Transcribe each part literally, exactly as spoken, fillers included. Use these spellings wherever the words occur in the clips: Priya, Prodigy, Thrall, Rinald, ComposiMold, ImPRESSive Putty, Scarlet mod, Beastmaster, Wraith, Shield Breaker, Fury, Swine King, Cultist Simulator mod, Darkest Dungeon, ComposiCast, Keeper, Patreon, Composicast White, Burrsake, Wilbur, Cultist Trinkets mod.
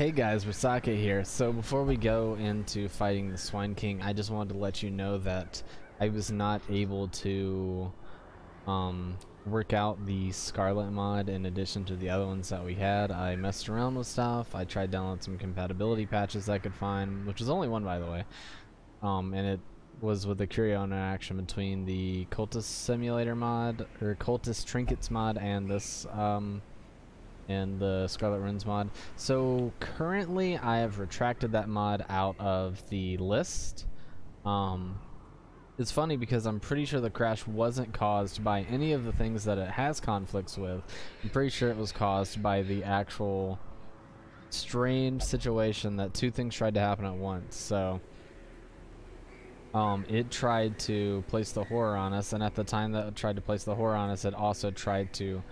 Hey guys, Burrsake here. So before we go into fighting the Swine King, I just wanted to let you know that I was not able to um, work out the Scarlet mod in addition to the other ones that we had. I messed around with stuff, I tried downloading some compatibility patches I could find, which was only one by the way, um, and it was with the curio interaction between the Cultist Simulator mod, or Cultist Trinkets mod, and this um, and the Scarlet Runes mod. So currently I have retracted that mod out of the list. Um, it's funny because I'm pretty sure the crash wasn't caused by any of the things that it has conflicts with. I'm pretty sure it was caused by the actual strange situation that two things tried to happen at once. So um, it tried to place the horror on us, and at the time that it tried to place the horror on us, it also tried to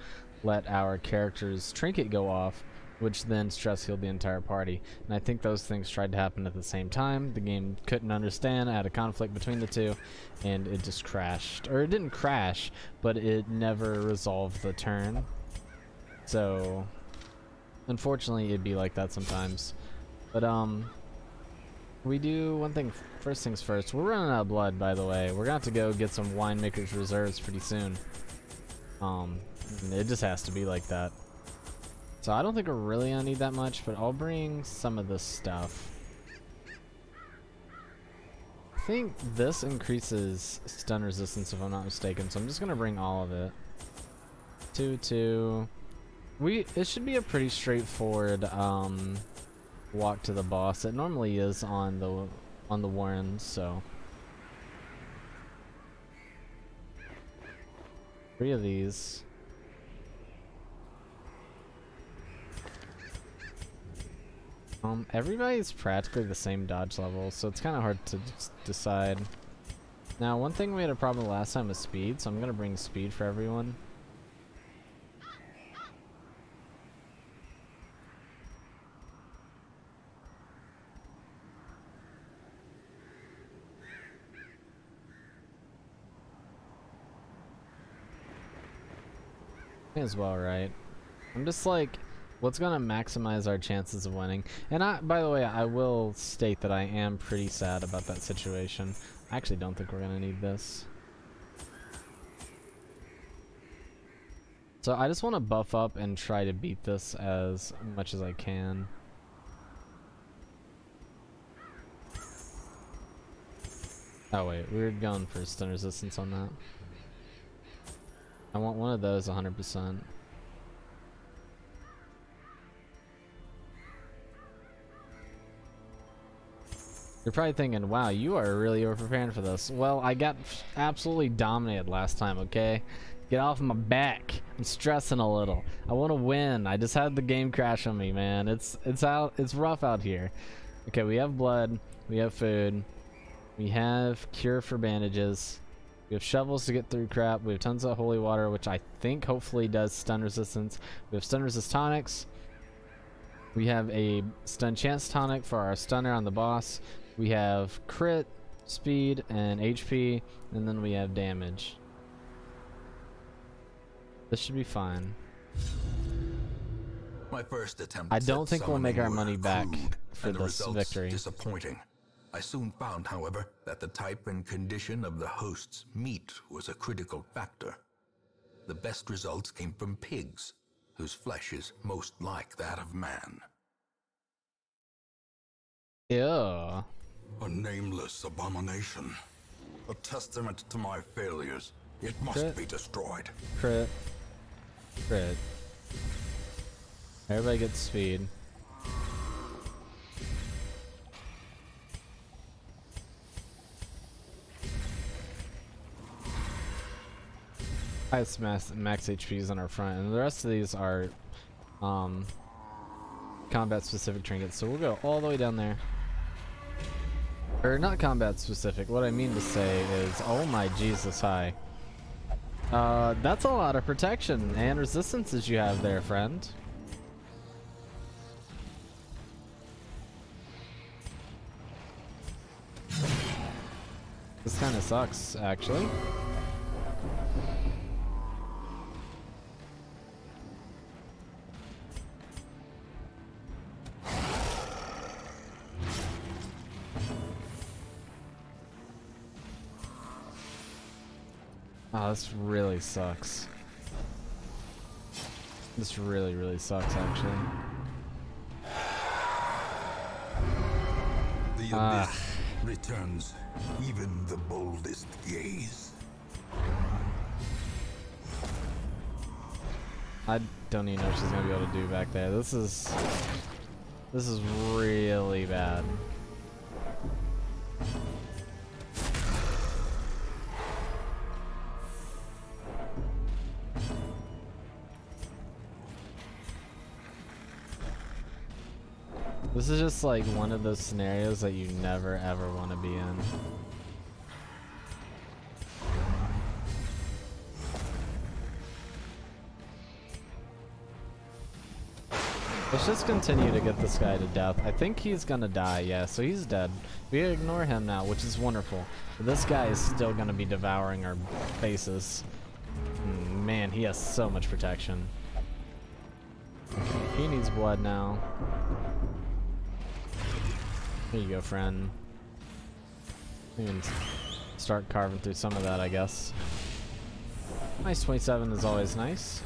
let our character's trinket go off, which then stress healed the entire party. And I think those things tried to happen at the same time. The game couldn't understand. I had a conflict between the two, and it just crashed. Or it didn't crash, but it never resolved the turn. So unfortunately it'd be like that sometimes. But um we do one thing first things first. We're running out of blood, by the way. We're gonna have to go get some winemaker's reserves pretty soon. Um It just has to be like that. So I don't think we're really gonna need that much, but I'll bring some of this stuff. I think this increases stun resistance if I'm not mistaken, so I'm just gonna bring all of it. Two, two. We it should be a pretty straightforward um, walk to the boss. It normally is on the on the Warren, so three of these. Um, everybody's practically the same dodge level, so it's kind of hard to decide. Now, one thing we had a problem last time was speed, so I'm going to bring speed for everyone. May as well, right? I'm just like... What's gonna maximize our chances of winning? And I, by the way, I will state that I am pretty sad about that situation. I actually don't think we're gonna need this. So I just want to buff up and try to beat this as much as I can. Oh wait, we were going for stun resistance on that. I want one of those one hundred percent. You're probably thinking, wow, you are really overprepared for this. Well, I got absolutely dominated last time, okay? Get off my back. I'm stressing a little. I want to win. I just had the game crash on me, man. It's it's out it's rough out here. Okay, we have blood, we have food, we have cure for bandages, we have shovels to get through crap, we have tons of holy water, which I think hopefully does stun resistance. We have stun resist tonics. We have a stun chance tonic for our stunner on the boss. We have crit, speed, and H P, and then we have damage. This should be fine. My first attempt. I don't think we'll make our money back for this victory. Disappointing. I soon found, however, that the type and condition of the host's meat was a critical factor. The best results came from pigs, whose flesh is most like that of man. Ew. A nameless abomination. A testament to my failures. It must Crit. be destroyed. Crit. Crit. Everybody gets speed. Highest max, max H Ps on our front, and the rest of these are um, combat specific trinkets, so we'll go all the way down there. Or not combat specific, what I mean to say is, oh my Jesus, hi. Uh, that's a lot of protection and resistances you have there, friend. This kind of sucks, actually. Oh, this really sucks. This really, really sucks, actually. The uh. abyss returns even the boldest gaze. I don't even know what she's gonna be able to do back there. This is... This is really bad. This is just like one of those scenarios that you never ever want to be in. Let's just continue to get this guy to death. I think he's gonna die, yeah, so he's dead. We ignore him now, which is wonderful. But this guy is still gonna be devouring our faces. Man, he has so much protection. He needs blood now. Here you go, friend. We can start carving through some of that, I guess. Nice twenty-seven is always nice.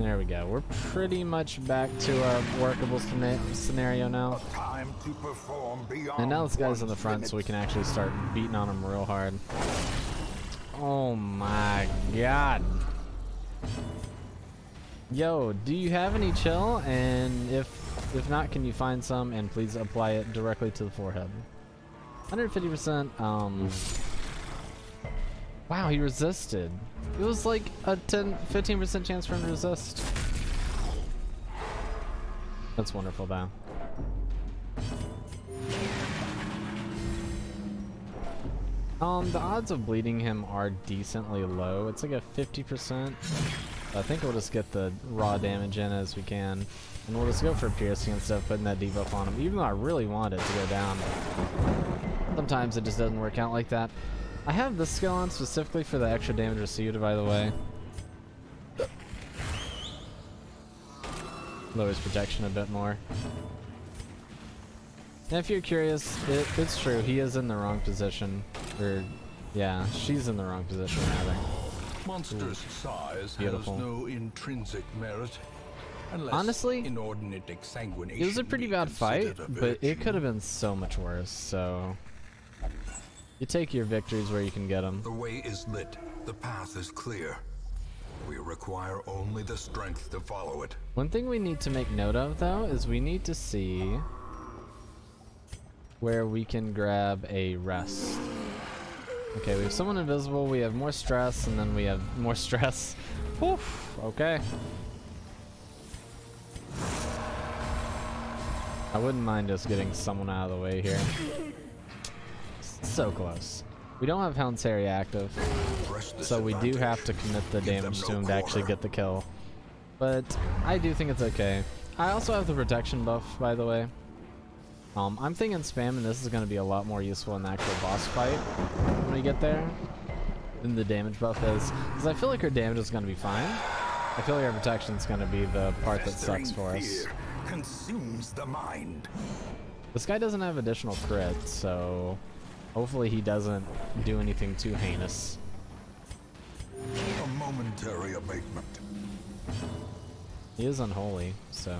There we go. We're pretty much back to our workable scenario now. And now this guy's in the front, so we can actually start beating on him real hard. Oh my god. Yo, do you have any chill? And if if not, can you find some and please apply it directly to the forehead? one hundred fifty percent. Um. Wow, he resisted. It was like a ten, fifteen percent chance for him to resist. That's wonderful, though. Um, the odds of bleeding him are decently low. It's like a fifty percent. I think we'll just get the raw damage in as we can. And we'll just go for piercing and stuff, putting that debuff on him, even though I really want it to go down. Sometimes it just doesn't work out like that. I have this skill on specifically for the extra damage received, by the way. Lowers protection a bit more. And if you're curious, it, it's true, he is in the wrong position. Or, yeah, she's in the wrong position, rather. Monster's size Beautiful. has no intrinsic merit. Honestly, inordinate exsanguination it was a pretty bad fight, but it could have been so much worse, so... You take your victories where you can get them. The way is lit. The path is clear. We require only the strength to follow it. One thing we need to make note of, though, is we need to see where we can grab a rest. Okay, we have someone invisible, we have more stress, and then we have more stress. Oof, okay. I wouldn't mind just getting someone out of the way here. So close. We don't have Hound's Harry active, so we do have to commit the damage to him to actually get the kill. But I do think it's okay. I also have the protection buff, by the way. Um, I'm thinking spamming this is going to be a lot more useful in the actual boss fight when we get there than the damage buff is, because I feel like her damage is going to be fine. I feel like her protection is going to be the part that sucks for us. Consumes the mind. This guy doesn't have additional crit, so. Hopefully he doesn't do anything too heinous. A momentary abatement. He is unholy, so.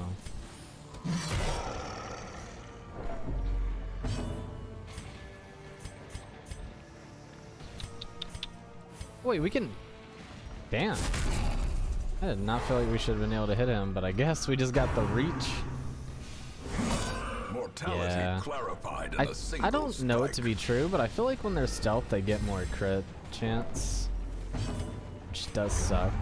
Wait, we can. Damn. I did not feel like we should have been able to hit him, but I guess we just got the reach. Yeah. I, I don't know strike. it to be true, but I feel like when they're stealth, they get more crit chance, which does suck.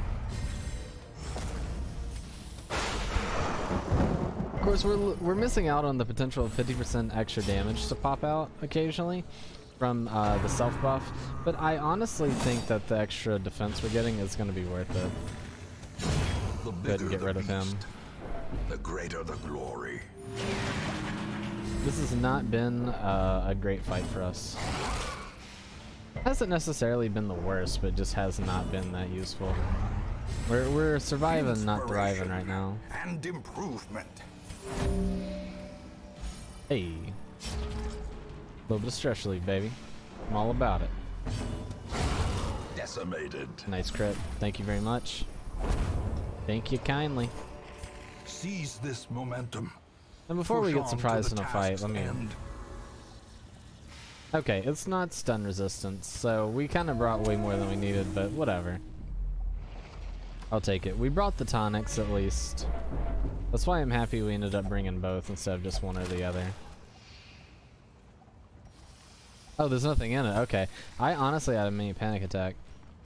Of course, we're we're missing out on the potential of fifty percent extra damage to pop out occasionally from uh, the self buff, but I honestly think that the extra defense we're getting is going to be worth it. Go ahead and get rid of him. The greater the glory. This has not been uh, a great fight for us. It hasn't necessarily been the worst, but just has not been that useful. We're we're surviving, not thriving right now. And improvement. Hey, a little bit of stress relief, baby. I'm all about it. Decimated. Nice crit. Thank you very much. Thank you kindly. Seize this momentum. And before Push we get surprised in a fight, let me... End. Okay, it's not stun resistance, so we kind of brought way more than we needed, but whatever. I'll take it. We brought the tonics, at least. That's why I'm happy we ended up bringing both instead of just one or the other. Oh, there's nothing in it. Okay. I honestly had a mini panic attack.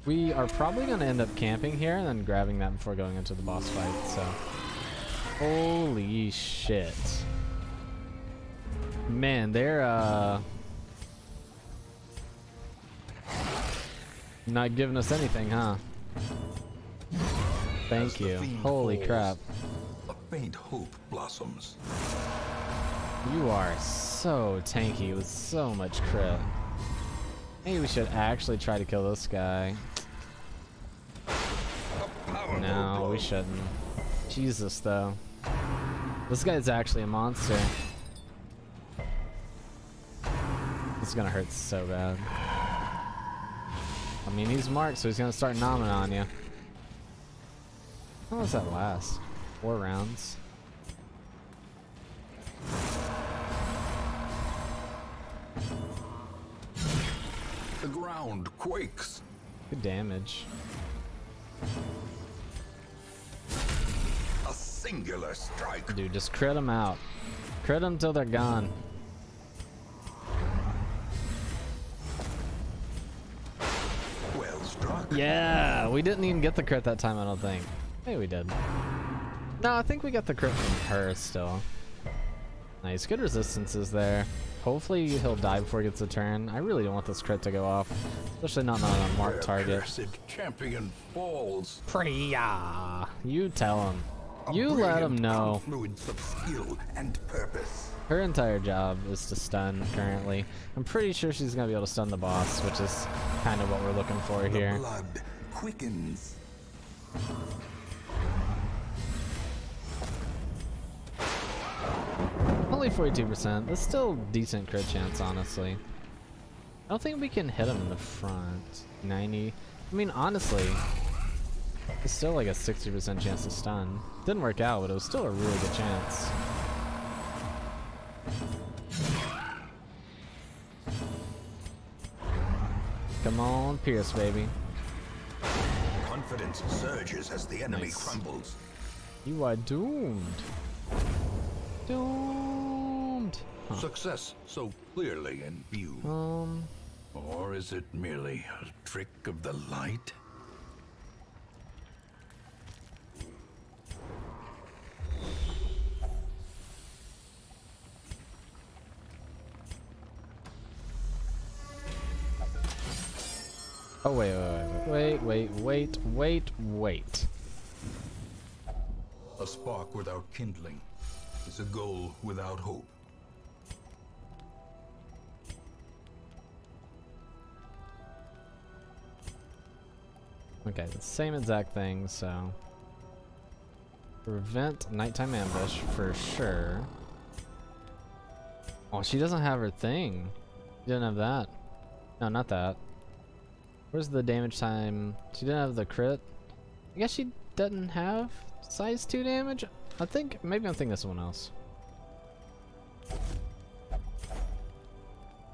We are probably going to end up camping here and then grabbing that before going into the boss fight, so... Holy shit. Man, they're, uh... not giving us anything, huh? Thank you. Holy crap. A faint hope blossoms. You are so tanky with so much crit. Maybe we should actually try to kill this guy. No, we shouldn't. Jesus, though. This guy's actually a monster. This is gonna hurt so bad. I mean, he's marked, so he's gonna start nomming on you. How long does that last? Four rounds. The ground quakes. Good damage. A singular strike. Dude, just crit them out. Crit them till they're gone. Well struck. Yeah, we didn't even get the crit that time, I don't think. Maybe we did. No, I think we got the crit from her still. Nice, good resistances there. Hopefully he'll die before he gets a turn. I really don't want this crit to go off, especially not on a marked target. Champion falls. Priya, you tell him. You let him know. Her entire job is to stun currently. I'm pretty sure she's gonna be able to stun the boss, which is kind of what we're looking for here. The blood quickens. Only forty-two percent. That's still decent crit chance, honestly. I don't think we can hit him in the front. ninety. I mean, honestly, it's still like a sixty percent chance to stun. Didn't work out, but it was still a really good chance. Come on, Pierce, baby. Confidence surges as the enemy nice. crumbles. You are doomed. Doomed. Huh. Success so clearly in view. Um, or is it merely a trick of the light? Oh wait, wait, wait, wait, wait, wait, wait. A spark without kindling is a goal without hope. Okay, the same exact thing, so... Prevent nighttime ambush, for sure. Oh, she doesn't have her thing. She didn't have that. No, not that. Where's the damage time? She didn't have the crit. I guess she doesn't have size two damage? I think, maybe I'm thinking of someone else.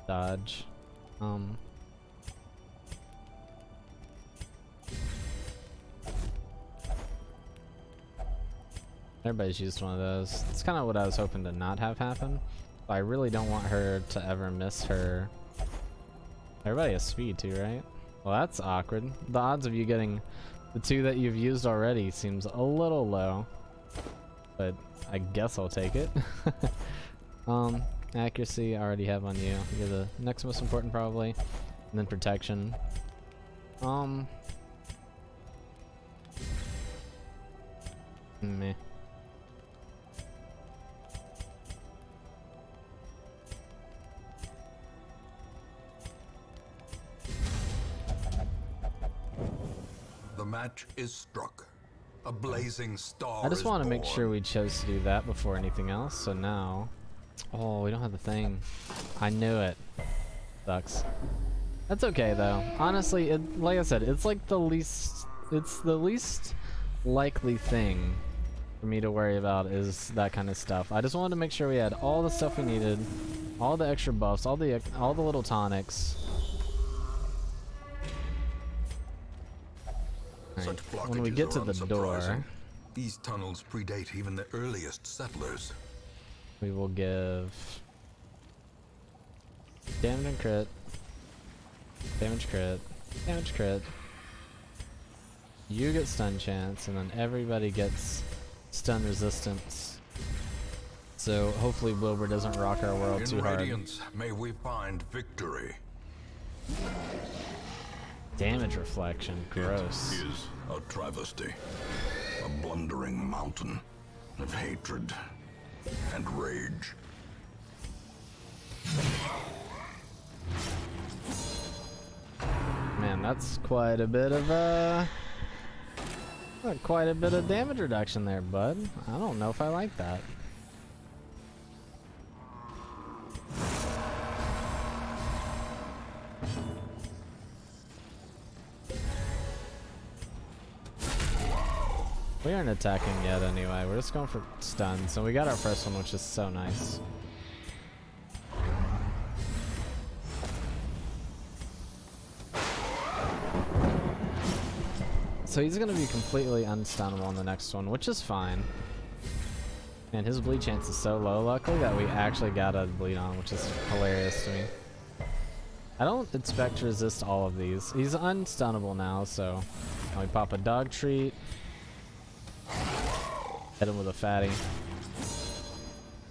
Dodge. Um... Everybody's used one of those. It's kind of what I was hoping to not have happen. But I really don't want her to ever miss her. Everybody has speed too, right? Well, that's awkward. The odds of you getting the two that you've used already seems a little low. But I guess I'll take it. um, accuracy, I already have on you. You're the next most important, probably. And then protection. Um. Meh. The match is struck. A blazing star. I just want to make sure we chose to do that before anything else, so now... Oh, we don't have the thing. I knew it. Sucks. That's okay though. Honestly, it, like I said, it's like the least, it's the least likely thing for me to worry about is that kind of stuff. I just wanted to make sure we had all the stuff we needed, all the extra buffs, all the all the little tonics. Right. When we get to the door, these tunnels predate even the earliest settlers. We will give damage and crit, damage crit, damage crit. You get stun chance, and then everybody gets stun resistance. So hopefully Wilbur doesn't rock our world too hard. In Radiance, may we find victory. Damage reflection, gross. It is a travesty, a blundering mountain of hatred and rage. Man, that's quite a bit of a uh, quite a bit of damage reduction there, bud. I don't know if I like that. We aren't attacking yet anyway, we're just going for stuns, so we got our first one, which is so nice. So he's gonna be completely unstunnable on the next one, which is fine. And his bleed chance is so low, luckily, that we actually got a bleed on, which is hilarious to me. I don't expect to resist all of these. He's unstunnable now, so we pop a dog treat. Hit him with a fatty.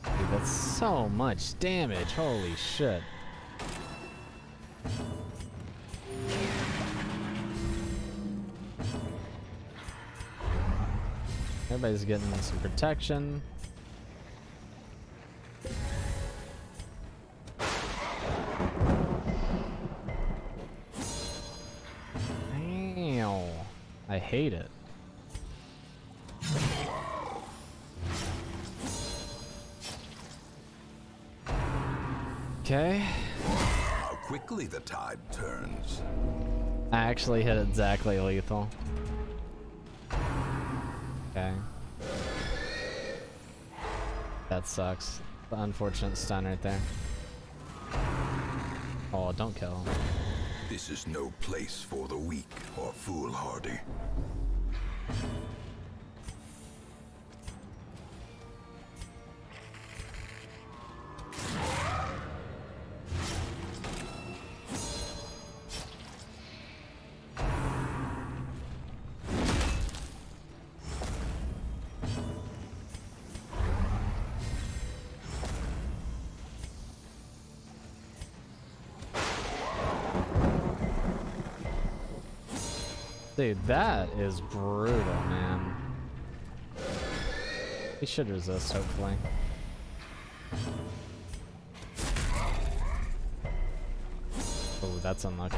Dude, that's so much damage. Holy shit. Everybody's getting some protection. Damn. I hate it. Okay. How quickly the tide turns. I actually hit exactly lethal. Okay. That sucks. The unfortunate stun right there. Oh, don't kill him. This is no place for the weak or foolhardy. Dude, that is brutal, man. He should resist, hopefully. Oh, that's unlucky.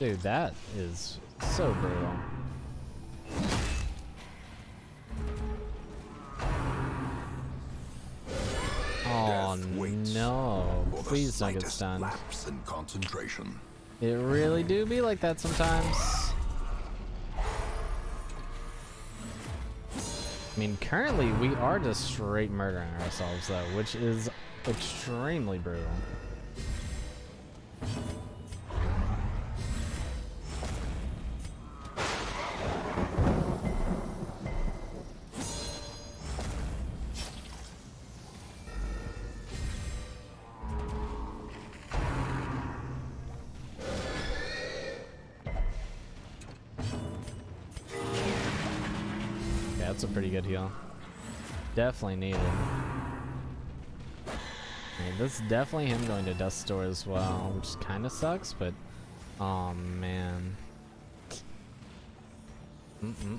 Dude, that is so brutal. Oh no, please don't get stunned. It really do be like that sometimes. I mean, currently we are just straight murdering ourselves though, which is extremely brutal. That's a pretty good heal. Definitely needed. And this is definitely him going to Dust Store as well, which kind of sucks, but oh man. Mm-mm.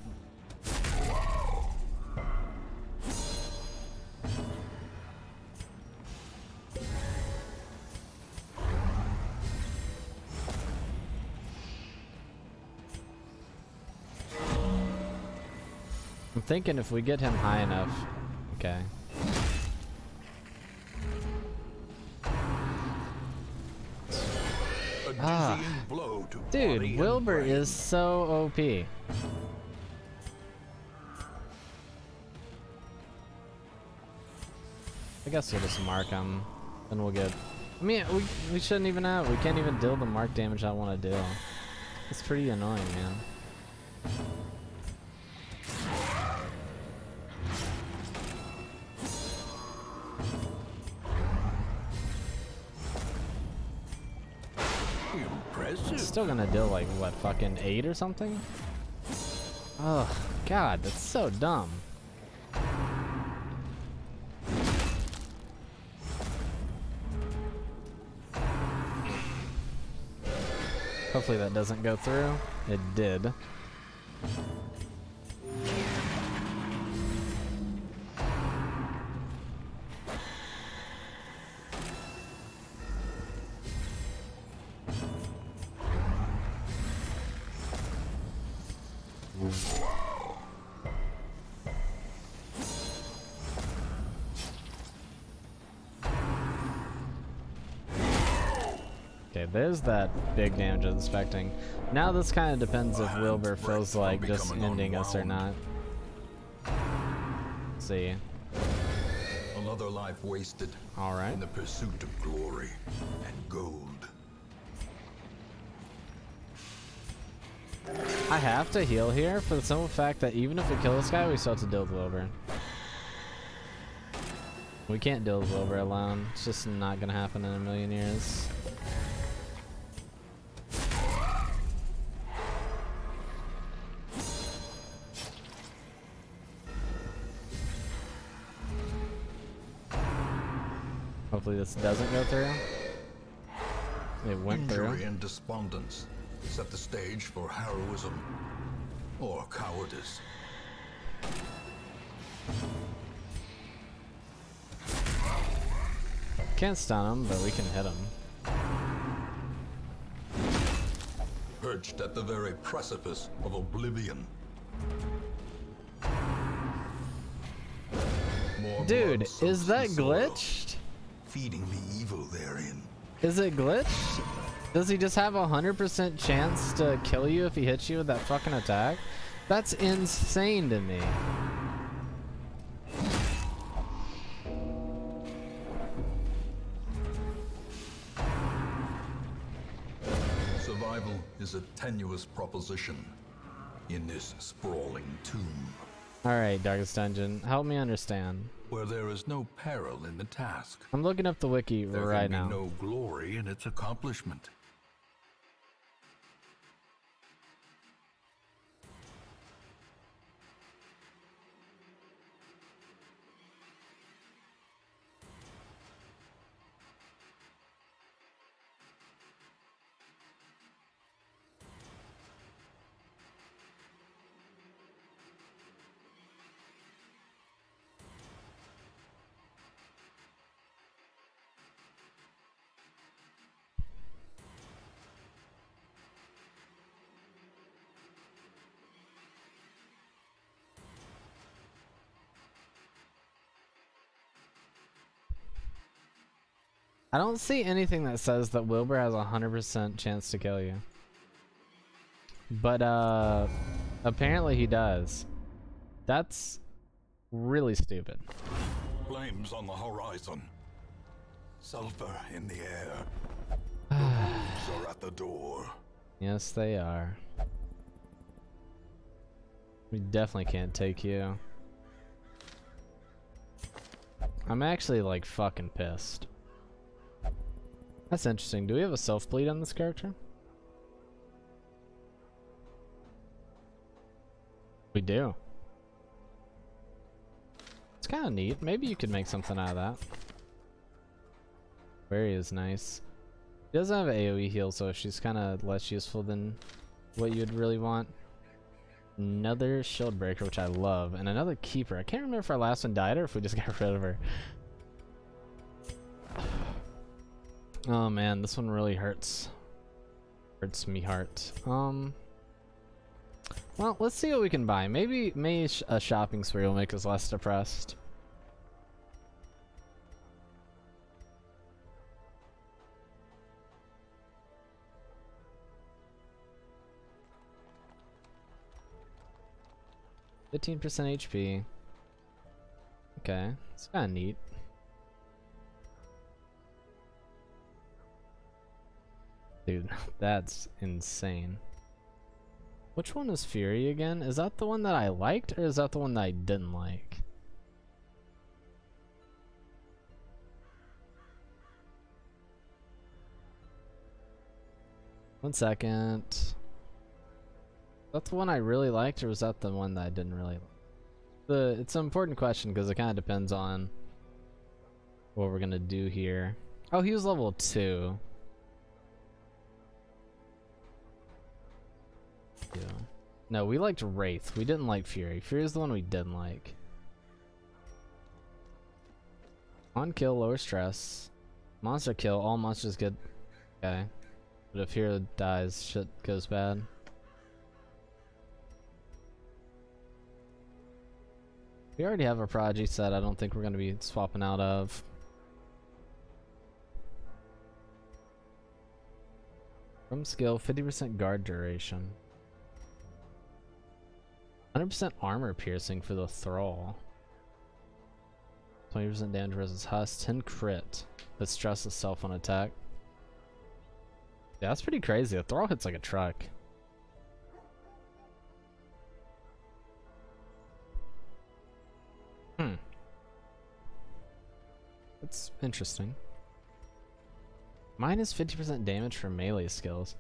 I'm thinking if we get him high enough. Okay. Ah. Dude, Wilbur is so O P. I guess we'll just mark him. Then we'll get... I mean, we, we shouldn't even have... We can't even deal the mark damage I want to deal. It's pretty annoying, man. Still gonna deal like what, fucking eight or something? Oh god, that's so dumb. Hopefully that doesn't go through. It did. There's that big damage I was expecting. Now this kind of depends if Wilbur feels like just ending us or not. Let's see. Another life wasted. All right. In the pursuit of glory and gold. I have to heal here for the simple fact that even if we kill this guy, we still have to deal with Wilbur. We can't deal with Wilbur alone. It's just not gonna happen in a million years. Hopefully this doesn't go through. It went Injury through. And despondence set the stage for heroism or cowardice. Can't stun him, but we can hit him. Perched at the very precipice of oblivion. More Dude, is that glitched? Feeding the evil therein. Is it glitched? Does he just have a hundred percent chance to kill you if he hits you with that fucking attack? That's insane to me. Survival is a tenuous proposition in this sprawling tomb. Alright, Darkest Dungeon, help me understand. Where there is no peril in the task. I'm looking up the wiki there right now. There can be no glory in its accomplishment. I don't see anything that says that Wilbur has a one hundred percent chance to kill you. But uh, apparently he does. That's really stupid. Flames on the horizon. Sulfur in the air. The wolves are at the door. Yes, they are. We definitely can't take you. I'm actually like fucking pissed. That's interesting. Do we have a self-bleed on this character? We do. It's kind of neat. Maybe you could make something out of that. Barry is nice. He doesn't have an AoE heal, so she's kind of less useful than what you'd really want. Another Shield Breaker, which I love, and another Keeper. I can't remember if our last one died or if we just got rid of her. Oh man, this one really hurts. Hurts me heart. Um, Well, let's see what we can buy. Maybe, maybe a shopping spree will make us less depressed. fifteen percent H P. Okay, it's kind of neat. Dude, that's insane. Which one is Fury again? Is that the one that I liked, or is that the one that I didn't like? One second. That's the one I really liked, or was that the one that I didn't really like? The, it's an important question, because it kind of depends on what we're going to do here. Oh, he was level two. Yeah. No, we liked Wraith. We didn't like Fury. Fury is the one we didn't like. On kill, lower stress. Monster kill, all monsters get... Okay. But if hero dies, shit goes bad. We already have a Prodigy set I don't think we're going to be swapping out of. From skill, fifty percent guard duration. one hundred percent armor piercing for the Thrall. twenty percent damage versus Huss, ten crit, but stress itself on attack. Yeah, that's pretty crazy. The Thrall hits like a truck. Hmm. That's interesting. Minus fifty percent damage for melee skills.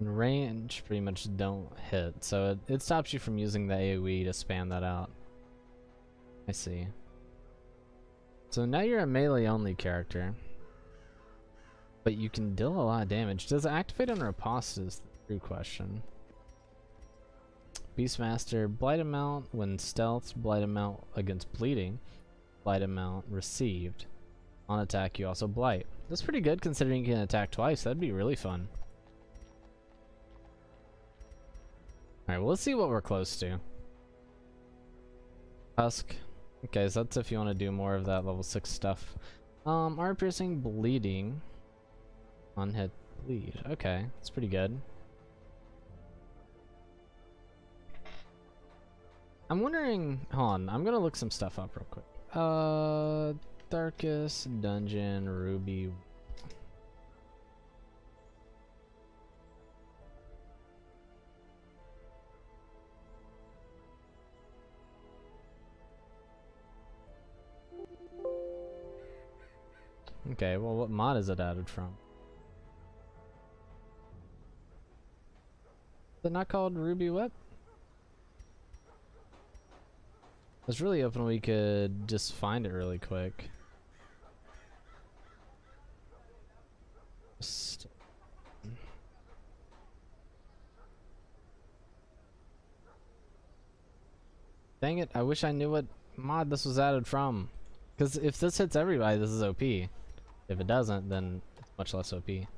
Range pretty much don't hit, so it, it stops you from using the AoE to spam that out. I see. So now you're a melee only character, but you can deal a lot of damage. Does it activate on riposte is the true question. Beastmaster, blight amount when stealth, blight amount against bleeding, blight amount received. On attack you also blight. That's pretty good considering you can attack twice. That'd be really fun. Alright, well, let's see what we're close to. Husk. Okay, so that's if you want to do more of that level six stuff. Um, armor piercing, bleeding. On hit, bleed. Okay, that's pretty good. I'm wondering... Hold on, I'm gonna look some stuff up real quick. Uh, Darkest Dungeon, Ruby... Okay, well, what mod is it added from? Is it not called Ruby Whip? I was really hoping we could just find it really quick. Just dang it, I wish I knew what mod this was added from. Because if this hits everybody, this is O P. If it doesn't, then it's much less O P. And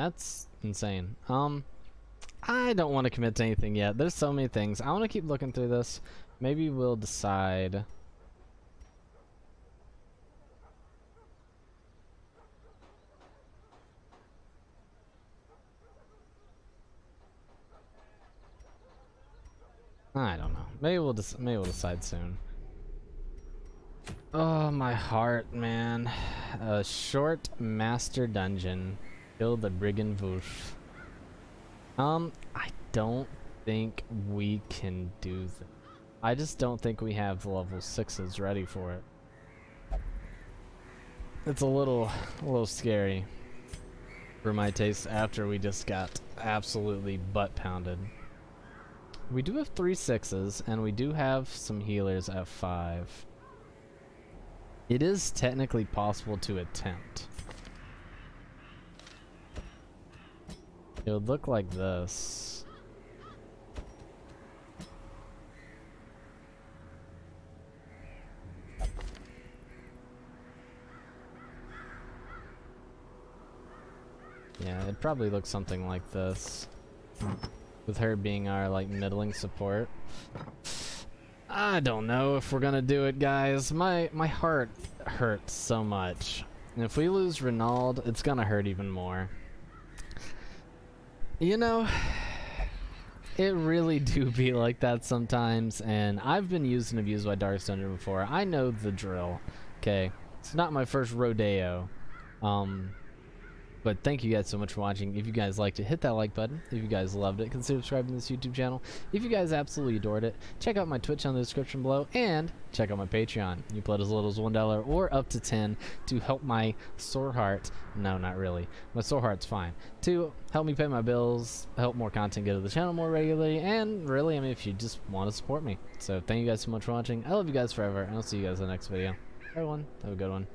that's insane. Um, I don't want to commit to anything yet. There's so many things. I want to keep looking through this. Maybe we'll decide. I don't know. Maybe we'll just maybe we'll decide soon. Oh, my heart, man. A short master dungeon. Kill the brigand Wolf. Um, I don't think we can do that. I just don't think we have level sixes ready for it. It's a little, a little scary for my taste after we just got absolutely butt pounded. We do have three sixes, and we do have some healers at five. It is technically possible to attempt. It would look like this. Yeah, it probably looks something like this, with her being our like middling support. I don't know if we're gonna do it, guys. My my heart hurts so much, and if we lose Rinald, it's gonna hurt even more. You know, it really do be like that sometimes, and I've been used and abused by Darkest Dungeon before. I know the drill. Okay, it's not my first rodeo. Um, but thank you guys so much for watching. If you guys liked it, hit that like button. If you guys loved it, consider subscribing to this YouTube channel. If you guys absolutely adored it, check out my Twitch on the description below, and check out my Patreon. You pledge as little as one dollar or up to ten to help my sore heart. No, not really. My sore heart's fine. To help me pay my bills, help more content go to the channel more regularly, and really, I mean, if you just want to support me. So thank you guys so much for watching. I love you guys forever, and I'll see you guys in the next video. Everyone, have a good one.